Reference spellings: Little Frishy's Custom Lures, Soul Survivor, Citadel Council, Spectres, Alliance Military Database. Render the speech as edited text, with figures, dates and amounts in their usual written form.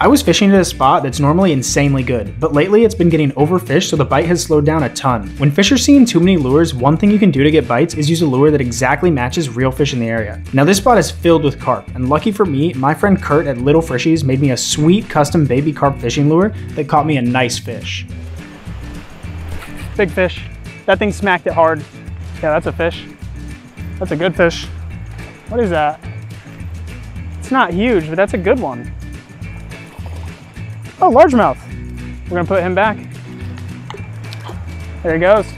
I was fishing at a spot that's normally insanely good, but lately it's been getting overfished, so the bite has slowed down a ton. When fish are seeing too many lures, one thing you can do to get bites is use a lure that exactly matches real fish in the area. Now this spot is filled with carp, and lucky for me, my friend Kurt at Little Frishy's made me a sweet custom baby carp fishing lure that caught me a nice fish. Big fish. That thing smacked it hard. Yeah, that's a fish. That's a good fish. What is that? It's not huge, but that's a good one. Oh, largemouth. We're gonna put him back. There he goes.